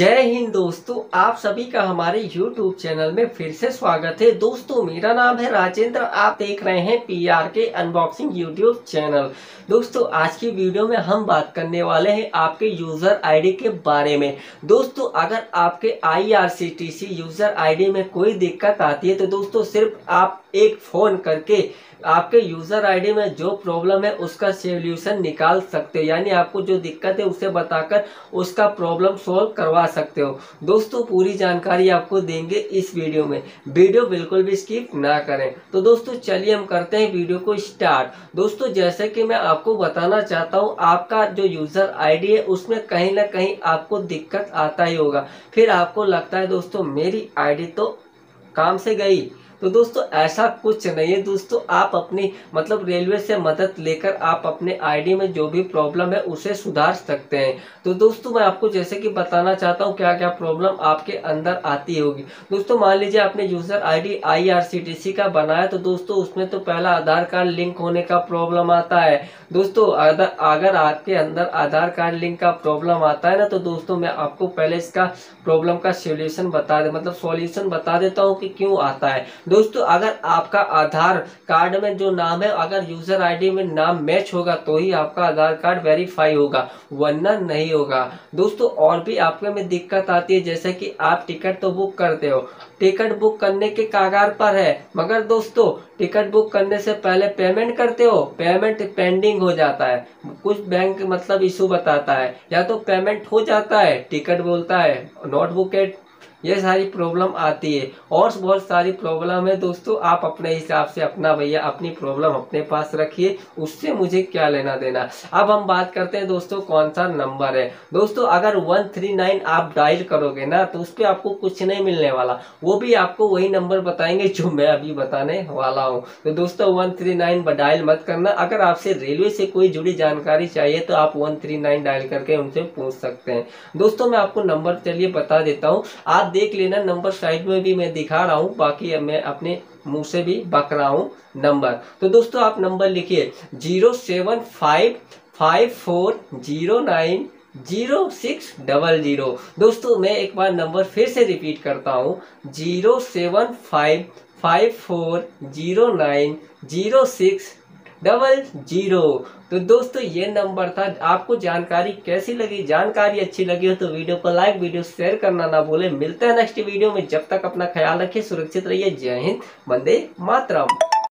जय हिंद दोस्तों, आप सभी का हमारे YouTube चैनल में फिर से स्वागत है। दोस्तों मेरा नाम है राजेंद्र, आप देख रहे हैं PRK अनबॉक्सिंग YouTube चैनल। दोस्तों आज की वीडियो में हम बात करने वाले हैं आपके यूज़र आईडी के बारे में। दोस्तों अगर आपके IRCTC यूज़र आईडी में कोई दिक्कत आती है तो दोस्तों सिर्फ आप एक फ़ोन करके आपके यूज़र आईडी में जो प्रॉब्लम है उसका सॉल्यूशन निकाल सकते हो, यानी आपको जो दिक्कत है उसे बताकर उसका प्रॉब्लम सॉल्व करवा सकते हो। दोस्तों पूरी जानकारी आपको देंगे इस वीडियो में, वीडियो बिल्कुल भी स्किप ना करें। तो दोस्तों चलिए हम करते हैं वीडियो को स्टार्ट। दोस्तों जैसे कि मैं आपको बताना चाहता हूँ, आपका जो यूज़र आईडी है उसमें कहीं ना कहीं आपको दिक्कत आता ही होगा। फिर आपको लगता है दोस्तों मेरी आईडी तो काम से गई। तो दोस्तों ऐसा कुछ नहीं है। दोस्तों आप अपनी रेलवे से मदद लेकर आप अपने आईडी में जो भी प्रॉब्लम है उसे सुधार सकते हैं। तो दोस्तों मैं आपको जैसे कि बताना चाहता हूँ क्या क्या प्रॉब्लम आपके अंदर आती होगी। दोस्तों मान लीजिए आपने यूज़र आईडी IRCTC का बनाया, तो दोस्तों उसमें तो पहला आधार कार्ड लिंक होने का प्रॉब्लम आता है। दोस्तों अगर आपके अंदर आधार कार्ड लिंक का प्रॉब्लम आता है ना, तो दोस्तों मैं आपको पहले इसका प्रॉब्लम का सोल्यूशन बता देता हूँ कि क्यों आता है। दोस्तों अगर आपका आधार कार्ड में जो नाम है, अगर यूज़र आईडी में नाम मैच होगा तो ही आपका आधार कार्ड वेरीफाई होगा, वरना नहीं होगा। दोस्तों और भी आपके में दिक्कत आती है, जैसे कि आप टिकट तो बुक करते हो, टिकट बुक करने के कागार पर है, मगर दोस्तों टिकट बुक करने से पहले पेमेंट करते हो, पेमेंट पेंडिंग हो जाता है। कुछ बैंक इशू बताता है, या तो पेमेंट हो जाता है, टिकट बोलता है नॉट बुकेड। ये सारी प्रॉब्लम आती है और बहुत सारी प्रॉब्लम है। दोस्तों आप अपने हिसाब से अपना भैया अपनी प्रॉब्लम अपने पास रखिए, उससे मुझे क्या लेना देना। अब हम बात करते हैं दोस्तों कौन सा नंबर है। दोस्तों अगर 139 आप डायल करोगे ना तो उस पर आपको कुछ नहीं मिलने वाला, वो भी आपको वही नंबर बताएंगे जो मैं अभी बताने वाला हूँ। तो दोस्तों 139 डायल मत करना। अगर आपसे रेलवे से कोई जुड़ी जानकारी चाहिए तो आप 139 डायल करके उनसे पूछ सकते हैं। दोस्तों मैं आपको नंबर चलिए बता देता हूँ, आप देख लेना, नंबर साइड में भी मैं दिखा रहा हूँ, बाकी मैं अपने मुंह से भी बक रहा हूँ नंबर। तो दोस्तों आप नंबर लिखिए 07554090600। दोस्तों मैं एक बार नंबर फिर से रिपीट करता हूँ 07554090600। तो दोस्तों ये नंबर था। आपको जानकारी कैसी लगी? जानकारी अच्छी लगी हो तो वीडियो को लाइक, वीडियो शेयर करना ना भूलें। मिलते हैं नेक्स्ट वीडियो में, जब तक अपना ख्याल रखिए, सुरक्षित रहिए। जय हिंद, वंदे मातरम।